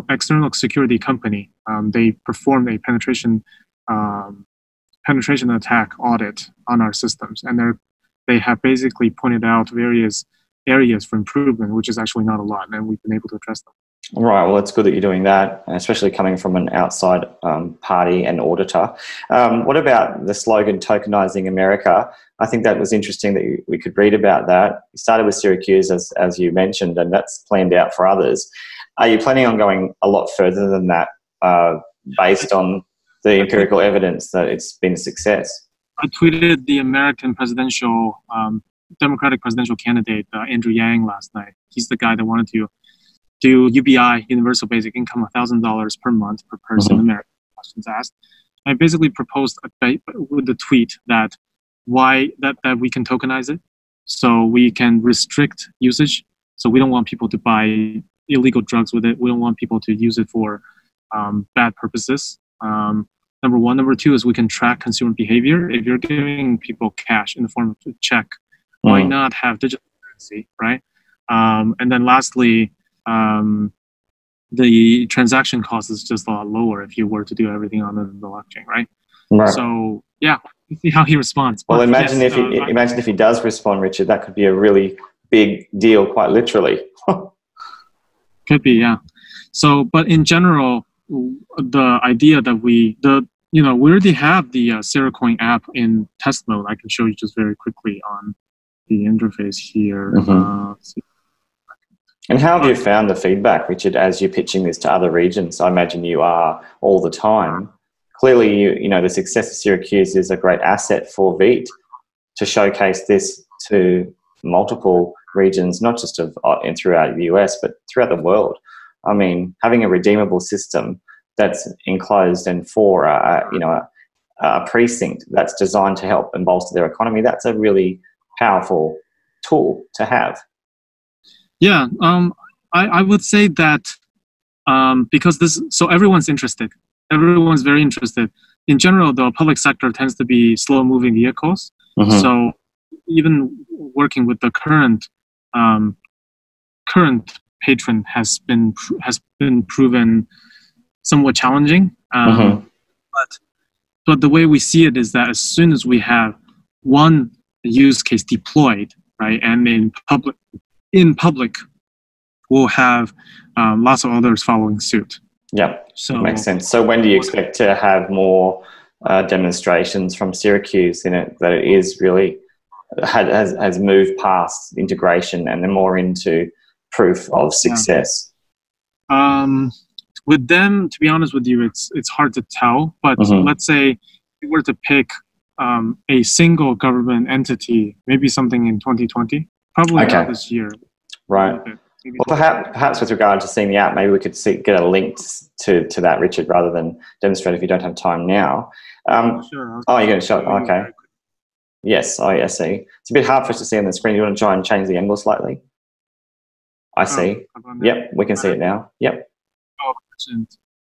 external security company. They performed a penetration attack audit on our systems, and they have basically pointed out various areas for improvement, which is actually not a lot, and we've been able to address them. All right, well, it's good that you're doing that, especially coming from an outside party and auditor. What about the slogan, tokenizing America? I think that was interesting that we could read about that. You started with Syracuse, as you mentioned, and that's planned out for others. Are you planning on going a lot further than that based on the empirical evidence that it's been a success? I tweeted the American Democratic presidential candidate, Andrew Yang, last night. He's the guy that wanted to do UBI, universal basic income, $1,000 per month per person in America, questions asked. I basically proposed with the tweet that that we can tokenize it, so we can restrict usage. So we don't want people to buy illegal drugs with it. We don't want people to use it for bad purposes. number one. Number two is we can track consumer behavior. If you're giving people cash in the form of a check, why not have digital currency, right? And then lastly, the transaction cost is just a lot lower if you were to do everything on the blockchain, right? Right. So yeah, we'll see how he responds. Well, but imagine yes, imagine if he does respond, Richard. That could be a really big deal, quite literally. Could be, yeah. So, but in general, the idea that we already have the SyraCoin app in test mode. I can show you just very quickly on the interface here. Mm-hmm. And how have you found the feedback, Richard, as you're pitching this to other regions? I imagine you are all the time. Clearly, you know, the success of Syracuse is a great asset for Vite to showcase this to multiple regions, not just throughout the US, but throughout the world. I mean, having a redeemable system that's enclosed and for a precinct that's designed to help and bolster their economy, that's a really powerful tool to have. Yeah, I would say that because so everyone's interested. Everyone's very interested. In general, the public sector tends to be slow-moving vehicles. Mm-hmm. So even working with the current patron has been proven somewhat challenging. Mm-hmm. But the way we see it is that as soon as we have one use case deployed, right, and in public, we'll have lots of others following suit. Yeah, so makes sense. So when do you expect to have more demonstrations from Syracuse in it that it is really has moved past integration and then more into proof of success? Yeah. With them, to be honest with you, it's hard to tell. But mm-hmm. let's say if you were to pick a single government entity, maybe something in 2020, probably not this year. Right. Well, perhaps with regard to seeing the app, maybe we could get a link to that, Richard, rather than demonstrate if you don't have time now. Sure. Oh, you're going to show it. Okay. Yes. Oh, yeah, I see. It's a bit hard for us to see on the screen. You want to try and change the angle slightly? I see. Yep, we can see it now. Yep.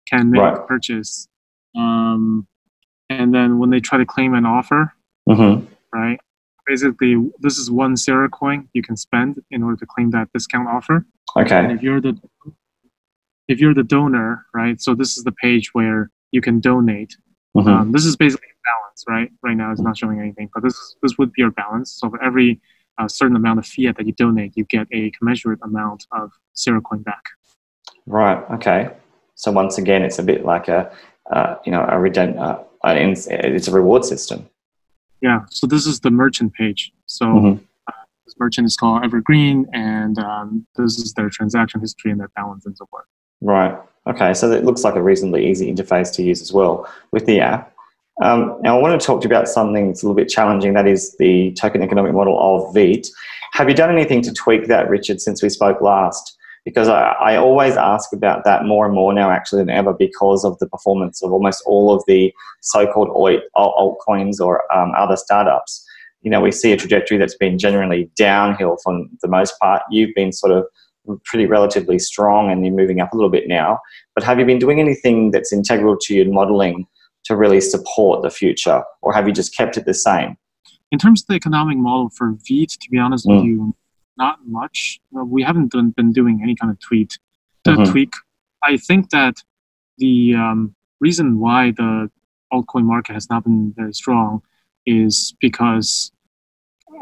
Can make a purchase. And then when they try to claim an offer, mm-hmm. right? Basically, this is one SyraCoin you can spend in order to claim that discount offer. Okay. And if you're the donor, right? So this is the page where you can donate. Mm-hmm. This is basically balance, right? Right now, it's not showing anything, but this would be your balance. So for every certain amount of fiat that you donate, you get a commensurate amount of SyraCoin back. Right. Okay. So once again, it's a bit like it's a reward system. Yeah, so this is the merchant page. So mm-hmm. This merchant is called Evergreen, and this is their transaction history and their balance and so forth. Right. Okay, so it looks like a reasonably easy interface to use as well with the app. Now, I want to talk to you about something that's a little bit challenging, that is the token economic model of Vite. Have you done anything to tweak that, Richard, since we spoke last? Because I always ask about that more and more now, actually, than ever, because of the performance of almost all of the so-called altcoins or other startups. You know, we see a trajectory that's been generally downhill for the most part. You've been sort of pretty relatively strong and you're moving up a little bit now. But have you been doing anything that's integral to your modelling to really support the future, or have you just kept it the same? In terms of the economic model for Vite, to be honest with you, not much. We haven't been doing any kind of tweak. I think that the reason why the altcoin market has not been very strong is because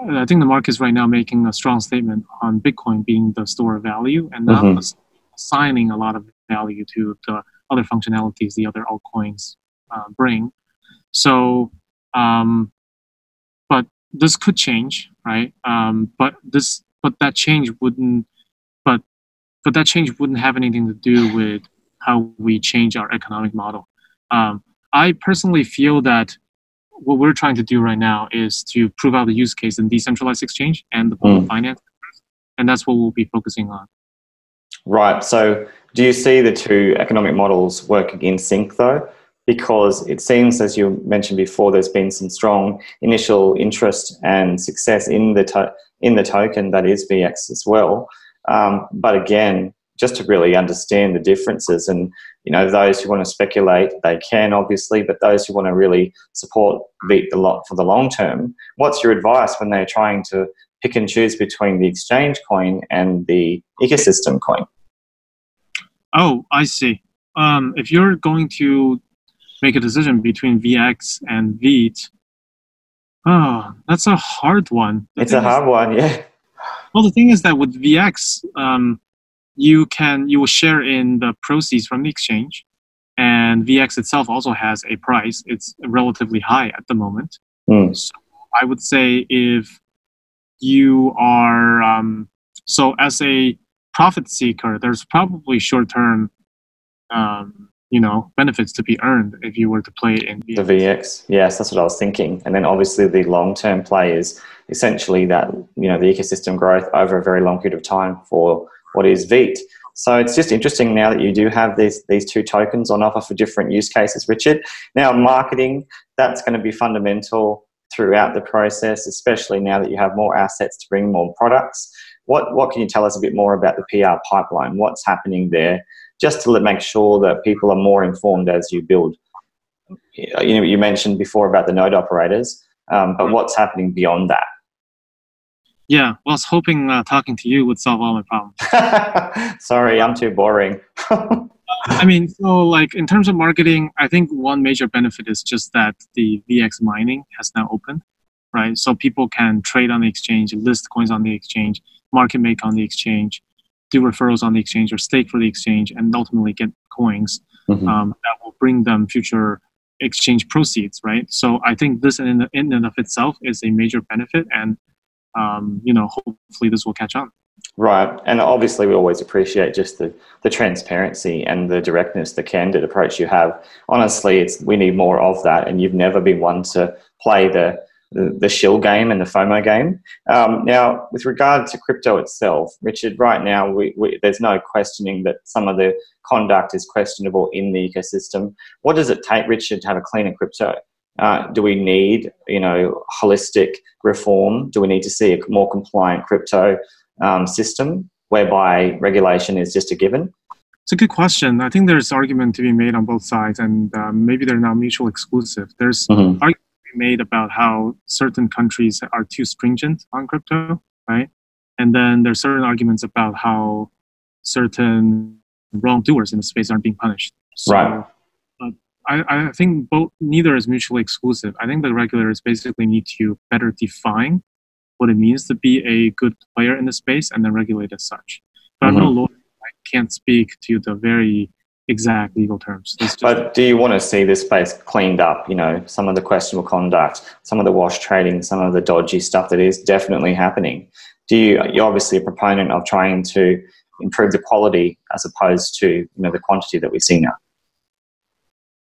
I think the market is right now making a strong statement on Bitcoin being the store of value and not assigning a lot of value to the other functionalities the other altcoins bring. So, but this could change, right? But that change wouldn't have anything to do with how we change our economic model. I personally feel that what we're trying to do right now is to prove out the use case in decentralized exchange and the public finance, and that's what we'll be focusing on. Right. So, do you see the two economic models working in sync though? Because it seems, as you mentioned before, there's been some strong initial interest and success in the token that is VX as well. But again, just to really understand the differences and You know, those who want to speculate, they can obviously, but those who want to really support Vite a lot for the long term, what's your advice when they're trying to pick and choose between the exchange coin and the ecosystem coin? Oh, I see. If you're going to make a decision between VX and Vite, oh, that's a hard one. It's a hard one, yeah. Well, the thing is that with VX, you will share in the proceeds from the exchange, and VX itself also has a price. It's relatively high at the moment. Mm. So I would say if you are so as a profit seeker, there's probably short-term benefits to be earned if you were to play in VX. The VX. Yes, that's what I was thinking. And then obviously the long-term play is essentially that, you know, the ecosystem growth over a very long period of time for what is Vite. So it's just interesting now that you do have these two tokens on offer for different use cases, Richard. Now, marketing, that's going to be fundamental throughout the process, especially now that you have more assets to bring more products. What can you tell us a bit more about the PR pipeline? What's happening there? Just to make sure that people are more informed as you build. You know, you mentioned before about the node operators, but what's happening beyond that? Yeah, well, I was hoping talking to you would solve all my problems. Sorry, I'm too boring. I mean, so like in terms of marketing, I think one major benefit is just that the VX mining has now opened, right? So people can trade on the exchange, list coins on the exchange, market make on the exchange, do referrals on the exchange, or stake for the exchange, and ultimately get coins that will bring them future exchange proceeds, right? So I think this in and of itself is a major benefit, and hopefully this will catch on. Right, and obviously we always appreciate just the transparency and the directness, the candid approach you have. Honestly, we need more of that, and you've never been one to play the shill game and the FOMO game. Now, with regard to crypto itself, Richard, right now there's no questioning that some of the conduct is questionable in the ecosystem. What does it take, Richard, to have a cleaner crypto? Do we need, holistic reform? Do we need to see a more compliant crypto system whereby regulation is just a given? It's a good question. I think there's argument to be made on both sides, and maybe they're not mutually exclusive. There's argument to be made about how certain countries are too stringent on crypto, right? And then there's certain arguments about how certain wrongdoers in the space aren't being punished. So, right. I think neither is mutually exclusive. I think the regulators basically need to better define what it means to be a good player in the space and then regulate as such. But I'm no lawyer. I can't speak to the very exact legal terms. But do you want to see this space cleaned up? You know, some of the questionable conduct, some of the wash trading, some of the dodgy stuff that is definitely happening. You're obviously a proponent of trying to improve the quality as opposed to, the quantity that we see now.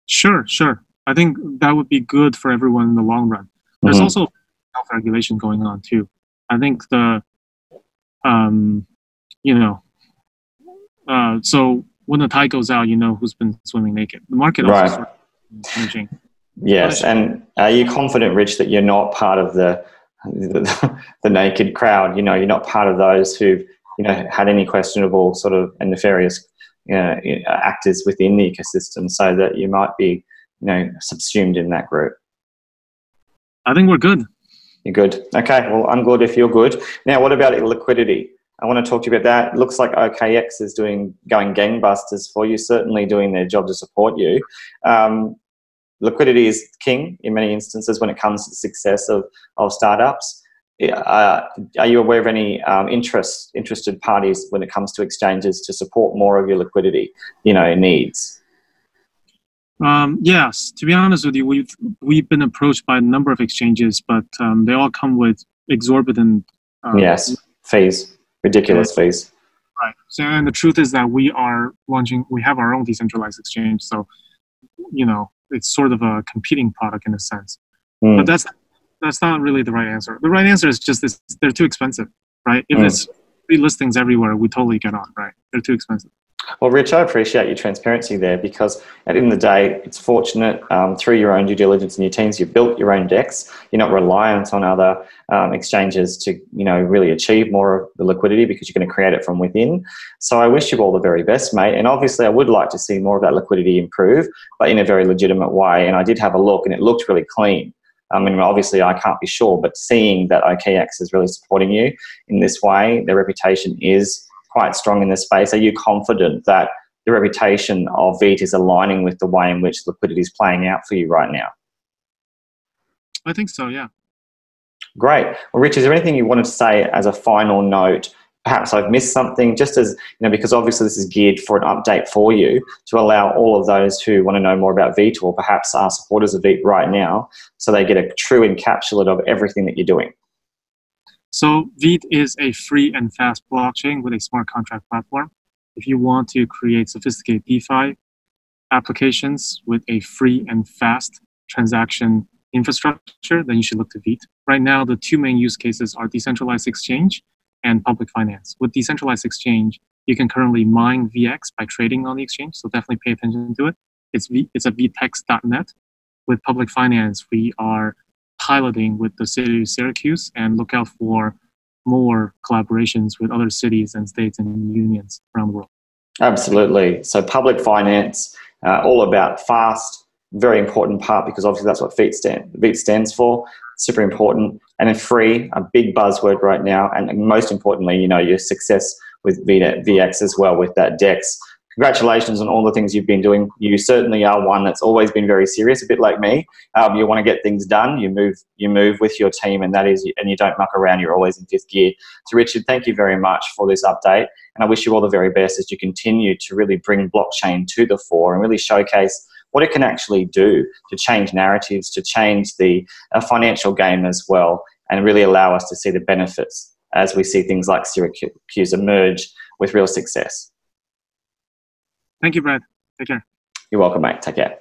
Sure. I think that would be good for everyone in the long run. There's also self-regulation going on too. I think so when the tide goes out, you know who's been swimming naked. The market also is changing. Yes, and are you confident, Rich, that you're not part of the naked crowd? You know, you're not part of those who've had any questionable sort of and nefarious actors within the ecosystem, so that you might be, subsumed in that group. I think we're good. You're good. Okay. Well, I'm good if you're good. Now, what about liquidity? I want to talk to you about that. It looks like OKEx is going gangbusters for you, certainly doing their job to support you. Liquidity is king in many instances when it comes to the success of startups. Are you aware of any interested parties when it comes to exchanges to support more of your liquidity, needs? Yes. To be honest with you, we've been approached by a number of exchanges, but they all come with exorbitant fees, ridiculous fees. Right. So, and the truth is that we have our own decentralized exchange, so it's sort of a competing product in a sense. Mm. But that's not really the right answer. The right answer is just this: they're too expensive, right? If it's free listings everywhere, we totally get on, right? They're too expensive. Well, Rich, I appreciate your transparency there, because at the end of the day, it's fortunate through your own due diligence and your teams, you've built your own DEX. You're not reliant on other exchanges to, you know, really achieve more of the liquidity, because you're going to create it from within. So I wish you all the very best, mate. And obviously I would like to see more of that liquidity improve, but in a very legitimate way. And I did have a look and it looked really clean. I mean, obviously I can't be sure, but seeing that OKEx is really supporting you in this way, their reputation is quite strong in this space. Are you confident that the reputation of Vite is aligning with the way in which liquidity is playing out for you right now? I think so, yeah. Great. Well, Rich, is there anything you wanted to say as a final note? Perhaps I've missed something, just as, you know, because obviously this is geared for an update for you to allow all of those who want to know more about Vite, or perhaps are supporters of Vite right now, so they get a true encapsulate of everything that you're doing. So Vite is a free and fast blockchain with a smart contract platform. If you want to create sophisticated DeFi applications with a free and fast transaction infrastructure, then you should look to Vite. Right now, the two main use cases are decentralized exchange and public finance. With decentralized exchange, you can currently mine VX by trading on the exchange, so definitely pay attention to it. It's at vtex.net. With public finance, we are piloting with the city of Syracuse, and look out for more collaborations with other cities and states and unions around the world. Absolutely. So public finance, all about fast, very important part, because obviously that's what Vite stands for. Super important. And then free, a big buzzword right now. And most importantly, you know, your success with VX as well, with that DEX. Congratulations on all the things you've been doing. You certainly are one that's always been very serious, a bit like me. You want to get things done. You move with your team, and that is, and you don't muck around. You're always in fifth gear. So Richard, thank you very much for this update, and I wish you all the very best as you continue to really bring blockchain to the fore and really showcase what it can actually do to change narratives, to change the financial game as well, and really allow us to see the benefits as we see things like Syracuse emerge with real success. Thank you, Brad. Take care. You're welcome, mate. Take care.